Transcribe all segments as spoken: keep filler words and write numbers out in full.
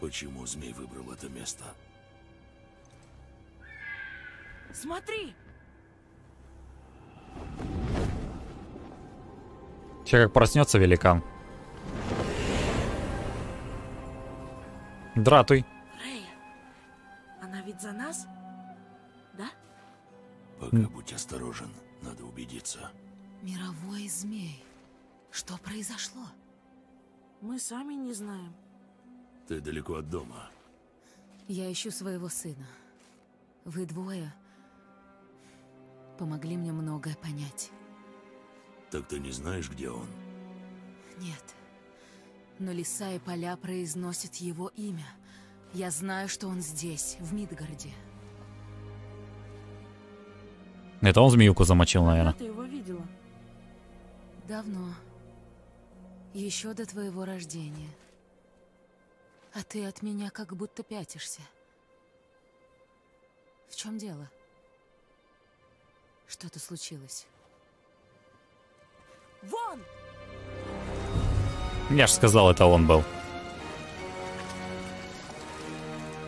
Почему змей выбрал это место? Смотри! Сейчас как проснется великан. Дратуй. Фрея, она ведь за нас? Да? Пока будь осторожен, надо убедиться. Мировой змей. Что произошло? Мы сами не знаем. Ты далеко от дома. Я ищу своего сына. Вы двое помогли мне многое понять. Так ты не знаешь, где он? Нет. Но леса и поля произносят его имя. Я знаю, что он здесь, в Мидгарде. Это он змеюку замочил, наверное. Ты его видела? Давно. Еще до твоего рождения. А ты от меня как будто пятишься. В чем дело? Что-то случилось. Вон! Я же сказал, это он был.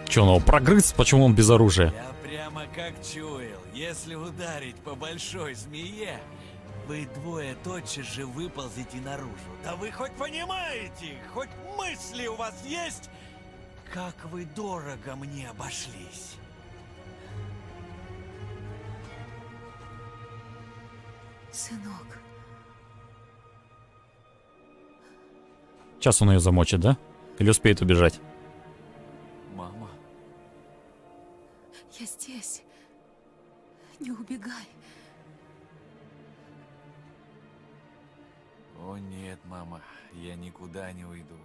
Че, он его прогрыз? Почему он без оружия? Я прямо как чуял. Если ударить по большой змее, вы двое тотчас же выползите наружу. Да вы хоть понимаете, хоть мысли у вас есть, как вы дорого мне обошлись. Сынок. Сейчас он ее замочит, да? Или успеет убежать? Мама. Я здесь. Не убегай. О нет, мама. Я никуда не уйду.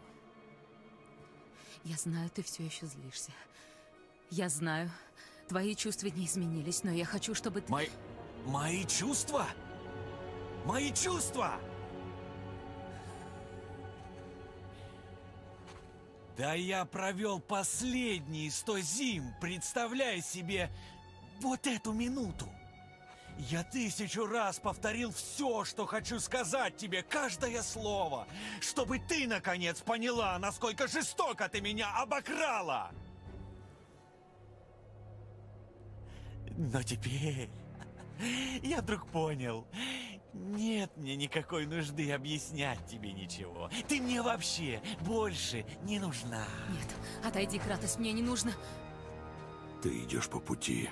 Я знаю, ты все еще злишься. Я знаю. Твои чувства не изменились, но я хочу, чтобы ты... Мои... Мои чувства? Мои чувства! Да я провел последние сто зим, представляя себе вот эту минуту. Я тысячу раз повторил все, что хочу сказать тебе, каждое слово, чтобы ты, наконец, поняла, насколько жестоко ты меня обокрала. Но теперь я вдруг понял, нет мне никакой нужды объяснять тебе ничего. Ты мне вообще больше не нужна. Нет, отойди, Кратос, мне не нужно. Ты идешь по пути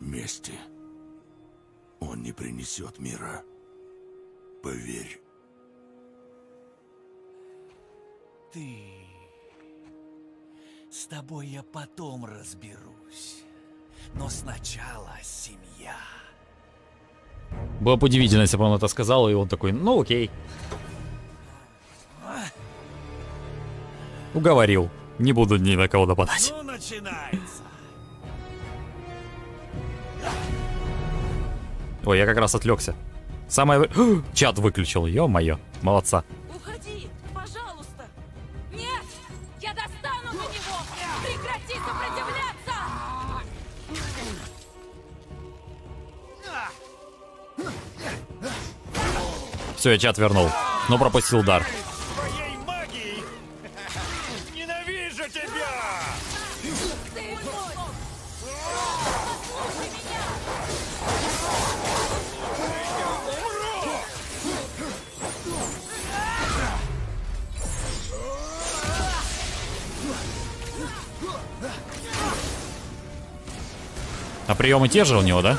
мести. Он не принесет мира. Поверь. Ты... С тобой я потом разберусь. Но сначала семья. Было бы удивительно, если бы он это сказал, и он такой, ну окей. Уговорил. Не буду ни на кого нападать. Ну, начинается. Ой, я как раз отвлекся. Самое... Чат выключил, ё-моё. Молодца. Уходи, пожалуйста. Нет, я достану до него. Прекрати сопротивляться. Все, я чат вернул, но пропустил удар. Ненавижу тебя! Ты мой! Послушай меня! А приемы те же у него, да?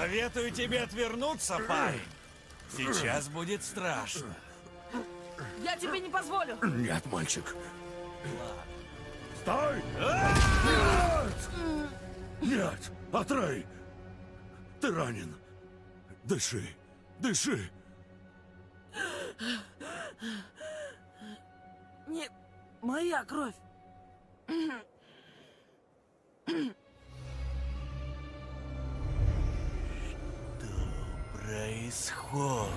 Советую тебе отвернуться, парень. Сейчас будет страшно. Я тебе не позволю. Нет, мальчик. Стой! Нет! Нет, Атрей! Ты ранен. Дыши, дыши. Нет, моя кровь. Происходит.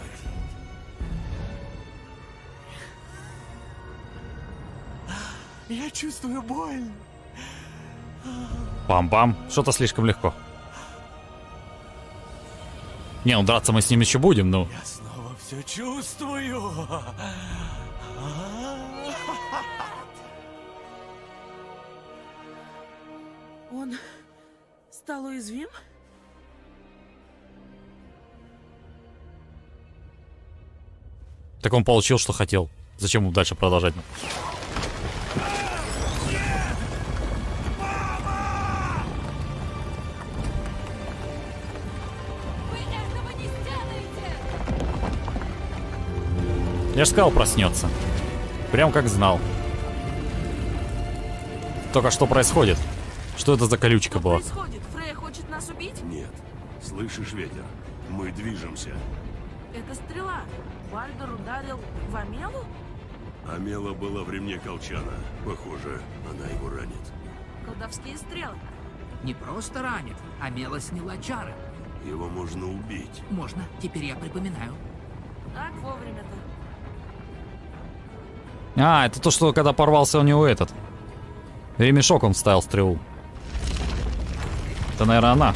Я чувствую боль. Бам-бам. Что-то слишком легко. Не, ну драться мы с ним еще будем, ну. Я снова все чувствую. Он стал уязвим? Так он получил, что хотел. Зачем ему дальше продолжать? Я же сказал, проснется. Прям как знал. Только что происходит? Что это за колючка была? Что происходит? Фрея хочет нас убить? Нет. Слышишь, ветер? Мы движемся. Это стрела. Вальдер ударил в Амелу? Амела была в ремне колчана. Похоже, она его ранит. Колдовские стрелы. Не просто ранит. Амела сняла чары. Его можно убить. Можно. Теперь я припоминаю. Так вовремя-то. А, это то, что когда порвался у него этот ремешок, он вставил стрелу. Это, наверное, она.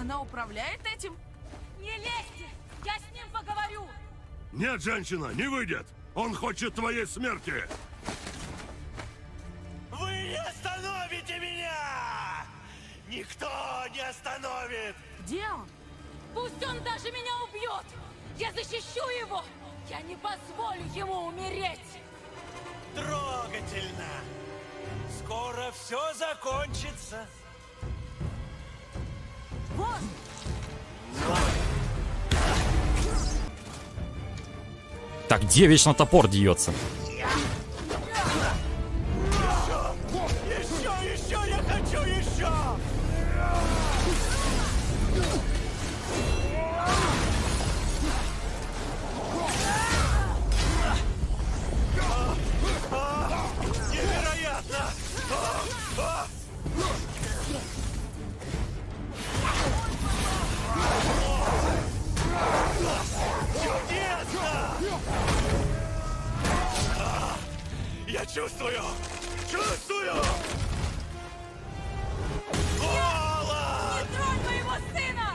Она управляет этим? Не лезьте! Я с ним поговорю! Нет, женщина, не выйдет! Он хочет твоей смерти! Вы не остановите меня! Никто не остановит! Где он? Пусть он даже меня убьет! Я защищу его! Я не позволю ему умереть! Трогательно! Скоро все закончится! Вот! Так, где вечно топор дьется? Еще, еще, еще! Я хочу еще! Я чувствую! Чувствую! Голод! Не тронь моего сына!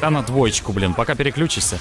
Да на двоечку, блин, пока переключишься.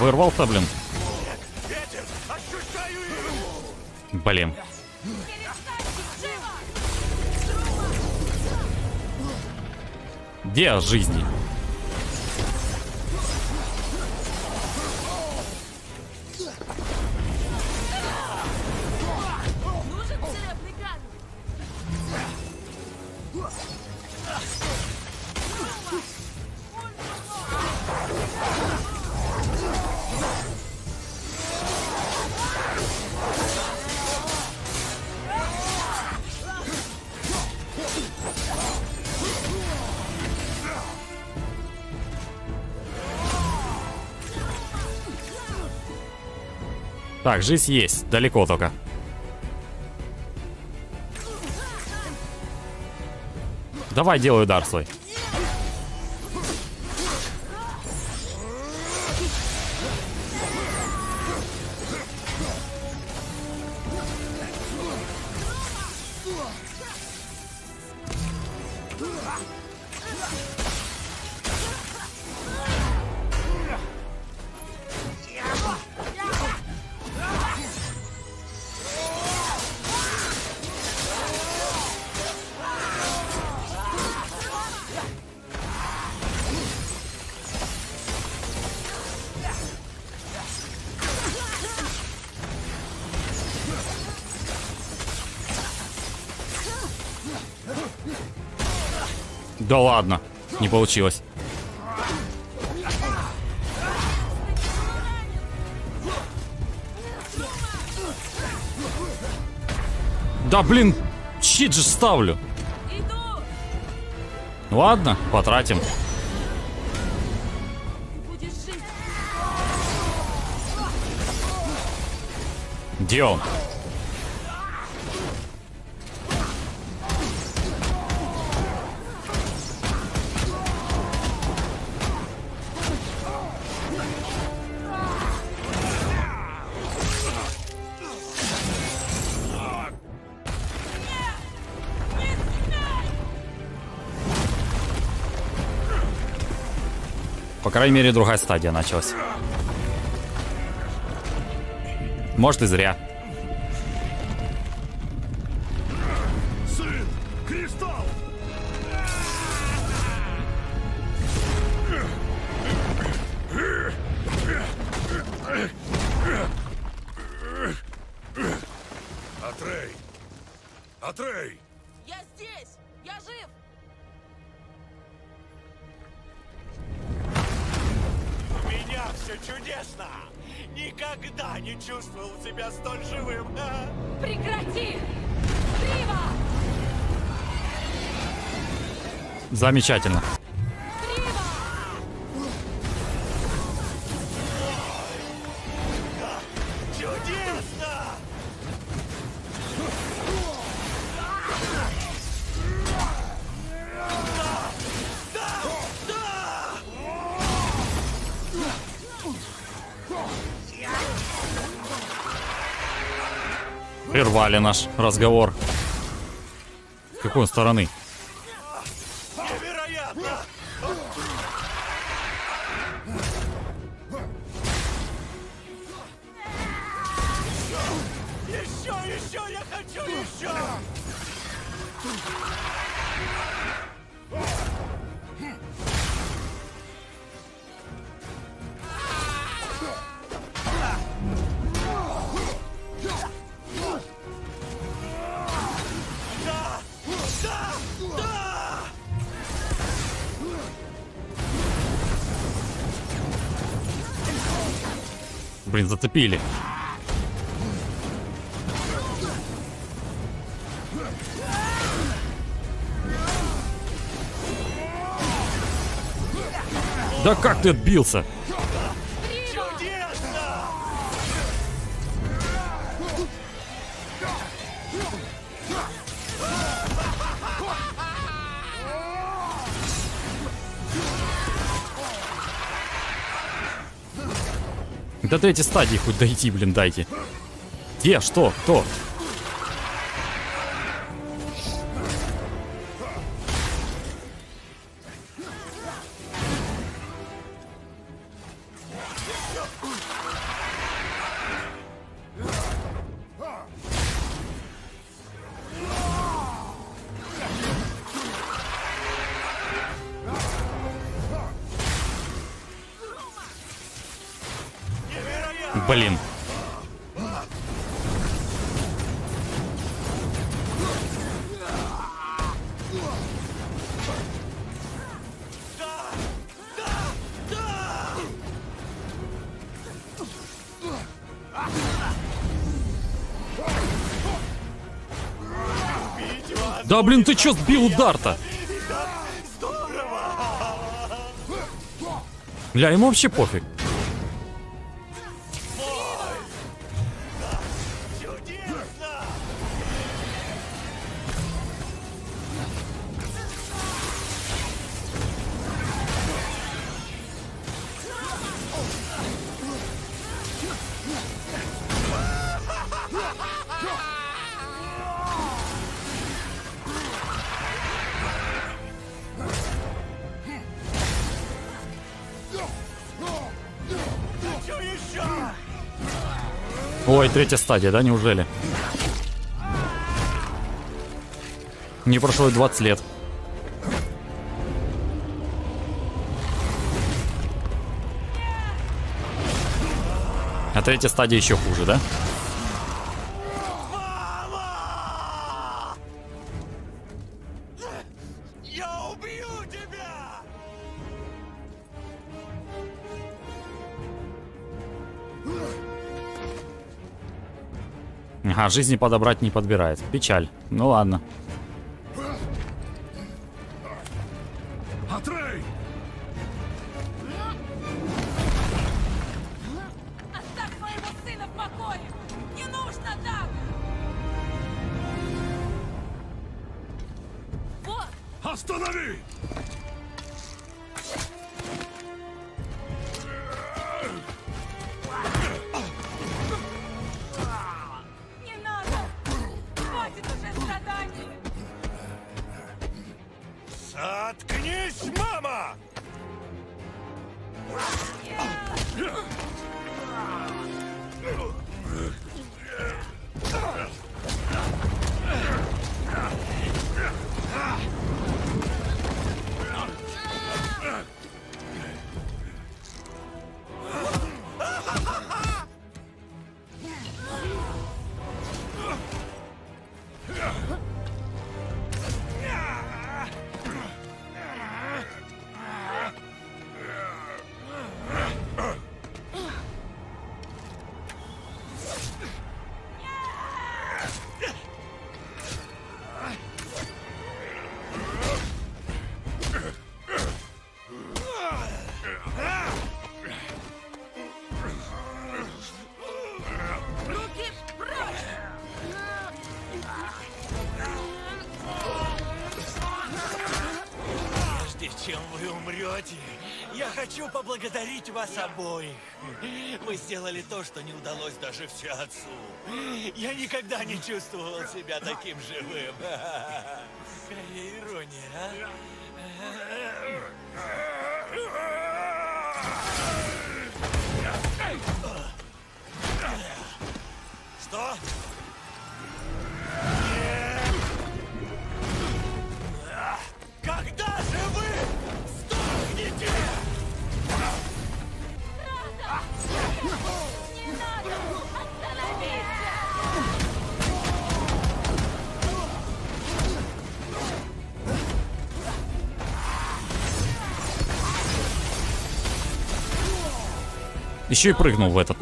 Вырвал-то, блин. Блин. Где жизни? Так, жизнь есть. Далеко только. Давай, делаю удар свой. Да ладно, не получилось. Да блин, щит же ставлю. Ладно, потратим. Где он? По крайней мере, другая стадия началась. Может, и зря. Сын, кристалл! Атрей! Атрей! Я здесь! Я жив! Все чудесно! Никогда не чувствовал себя столь живым! Прекрати! Криво! Замечательно! Криво! Чудесно! Прервали наш разговор. С какой стороны? Невероятно! Еще, еще, я хочу еще! Блин, зацепили. Да как ты отбился? До третьей стадии хоть дойти, блин, дайте. Где? Что? Кто? Блин. Да блин, ты чё сбил удар-то? Бля, ему вообще пофиг. Ой, третья стадия, да, неужели? Не прошло и двадцать лет. А третья стадия еще хуже, да? А жизни подобрать не подбирает. Печаль. Ну ладно. Атрей! Оставь моего сына в покое! Не нужно так! Вот! Останови! Заткнись, мама! Чем вы умрете, я хочу поблагодарить вас обоих. Вы сделали то, что не удалось даже все отцу. Я никогда не чувствовал себя таким живым. Какая ирония, а? Что? Когда же вы сдохнете? Кратос! Не надо! Остановите! Еще и прыгнул в этот.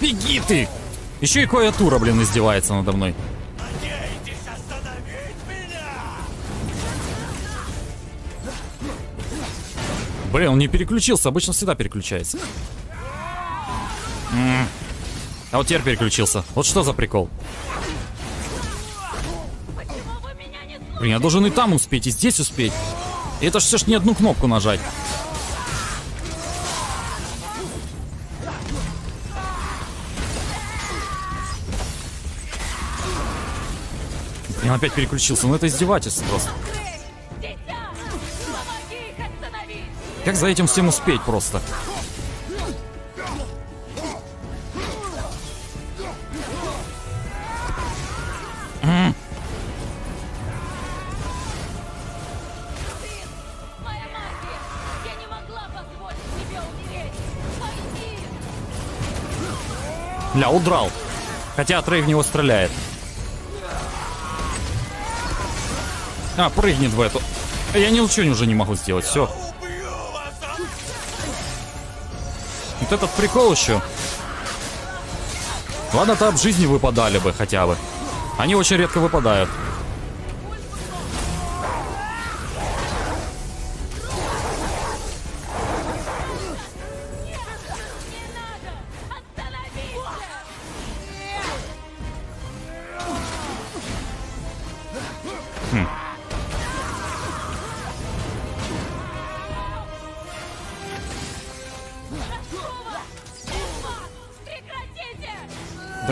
Беги ты! Еще и клавиатура, блин, издевается надо мной. Надеетесь остановить меня? Блин, он не переключился, обычно всегда переключается. М-м. А вот теперь переключился. Вот что за прикол? Блин, я должен и там успеть, и здесь успеть. Это ж все ж не одну кнопку нажать. Он опять переключился, но это издевательство просто. Как за этим всем успеть просто? М-м. Ля, удрал. Хотя Атрей в него стреляет. А, прыгнет в эту. Я ничего уже не могу сделать, все. Вот этот прикол еще. Ладно, то об жизни выпадали бы хотя бы. Они очень редко выпадают.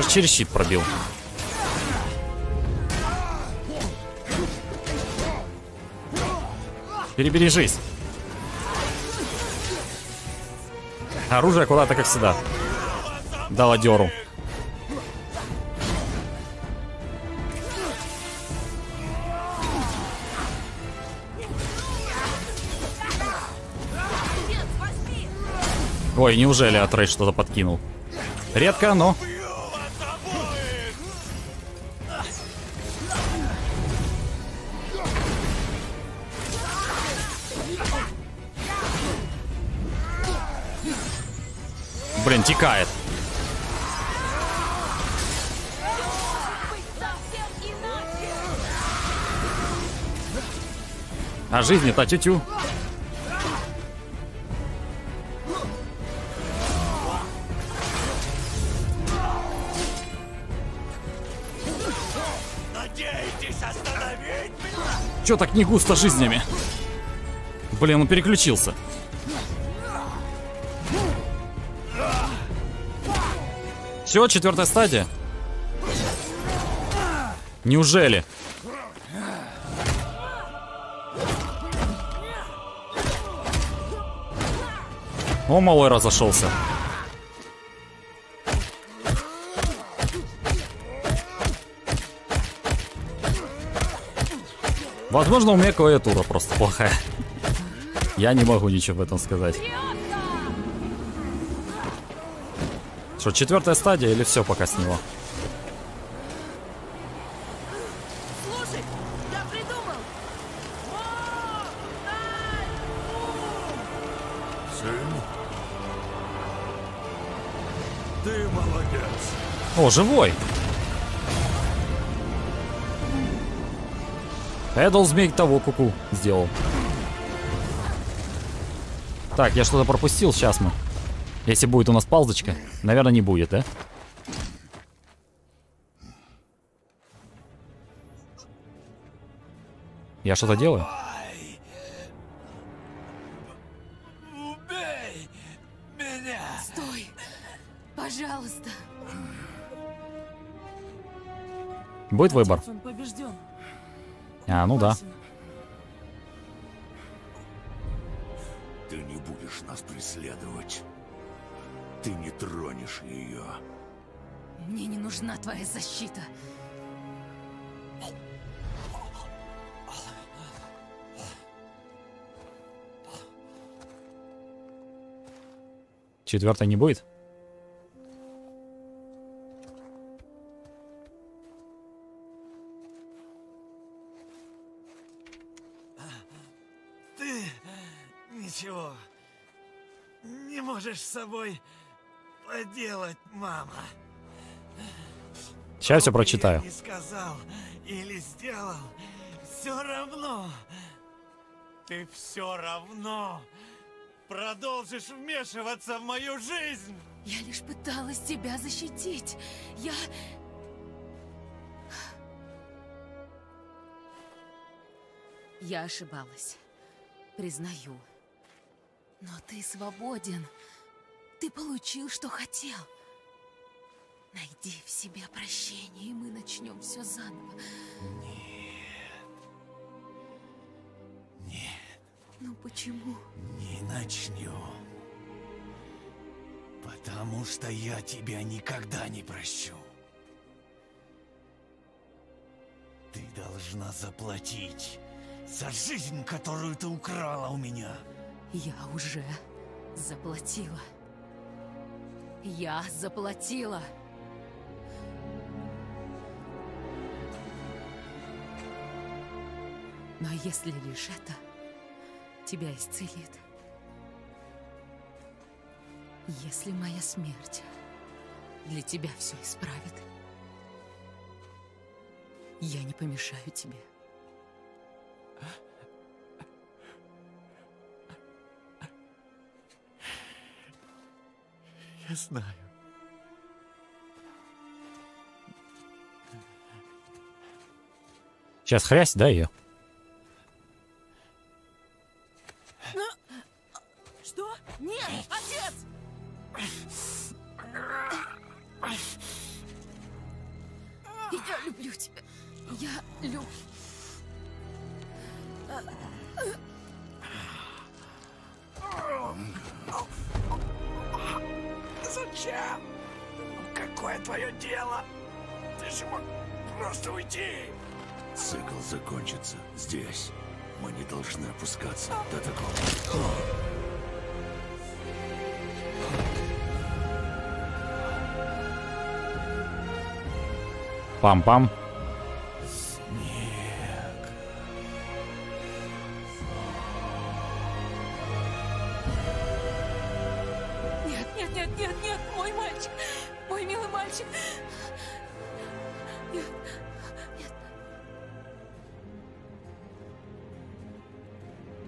Даже через щит пробил. Перебережись. Оружие аккуратно, как всегда. Дала дёру. Ой, неужели Атрей что-то подкинул? Редко, но... Блин, текает. А жизни-то тю-тю. Чё так не густо жизнями? Блин, он переключился. Все, четвертая стадия. Неужели? О, малой разошелся. Возможно, у меня клавиатура просто плохая. Я не могу ничего в этом сказать. Что, четвертая стадия или все пока с него? Слушай, я придумал. Сын, ты молодец. О, живой. Эдл змей того куку сделал. Так, я что-то пропустил, сейчас мы. Если будет у нас палочка, наверное, не будет, да? Я что-то делаю? Убей меня! Стой! Пожалуйста! Будет выбор. А, ну да. Ты не будешь нас преследовать. Ты не тронешь ее. Мне не нужна твоя защита. Четвертой не будет? Ты ничего не можешь с собой... делать, мама. Сейчас все прочитаю. Не сказал или сделал, все равно ты все равно продолжишь вмешиваться в мою жизнь. Я лишь пыталась тебя защитить. Я. Я ошибалась, признаю. Но ты свободен. Ты получил, что хотел. Найди в себе прощение, и мы начнем все заново. Нет. Нет. Ну почему? Не начнем. Потому что я тебя никогда не прощу. Ты должна заплатить за жизнь, которую ты украла у меня. Я уже заплатила. Я заплатила. Но если лишь это тебя исцелит, если моя смерть для тебя все исправит, я не помешаю тебе. Я знаю. Сейчас хрясь, да, ее? Что? Нет, отец! Я люблю тебя. Я люблю. Зачем? Какое твое дело? Ты же мог просто уйти. Цикл закончится здесь. Мы не должны опускаться до такого. Пам-пам.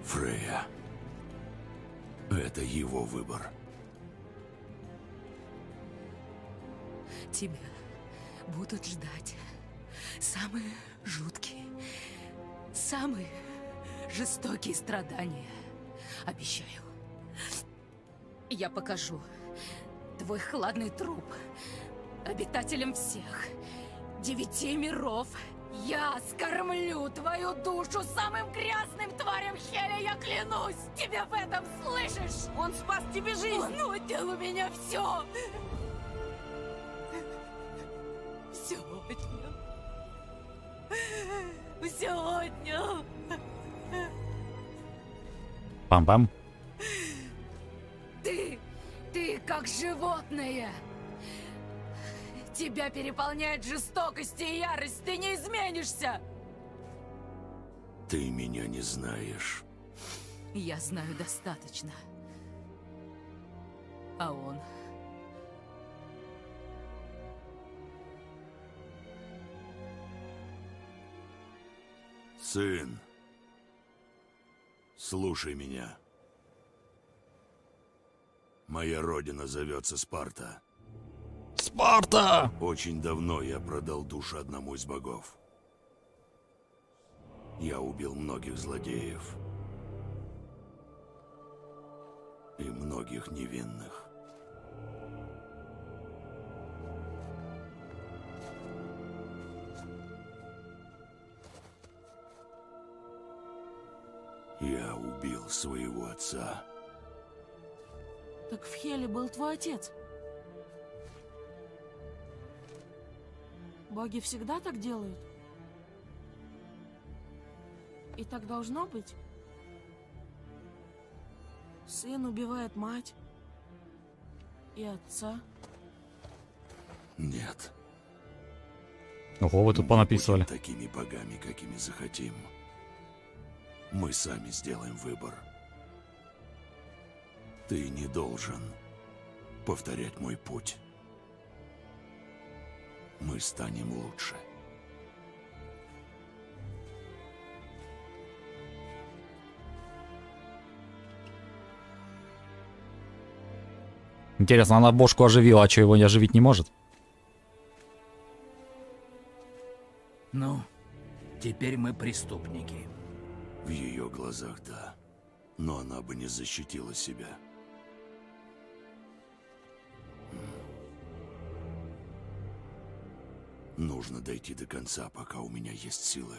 Фрея. Это его выбор. Тебя будут ждать самые жуткие, самые жестокие страдания. Обещаю. Я покажу твой хладный труп обитателям всех девяти миров. Я скормлю твою душу самым грязным тварям Хели, я клянусь! Тебя в этом слышишь? Он спас тебе жизнь! Он отнял у меня все! Все отнял! Все отнял! Пам-пам! Ты! Ты как животное! Тебя переполняет жестокость и ярость, ты не изменишься! Ты меня не знаешь. Я знаю достаточно. А он... Сын, слушай меня. Моя родина зовется Спарта. Спарта! Очень давно я продал душу одному из богов. Я убил многих злодеев. И многих невинных. Я убил своего отца. Так в Хеле был твой отец? Боги всегда так делают? И так должно быть? Сын убивает мать и отца? Нет. Ого, вы тут понаписывали. Такими богами, какими захотим. Мы сами сделаем выбор. Ты не должен повторять мой путь. Мы станем лучше. Интересно, она бошку оживила, а что, его не оживить не может? Ну, теперь мы преступники. В ее глазах, да. Но она бы не защитила себя. Нужно дойти до конца, пока у меня есть силы.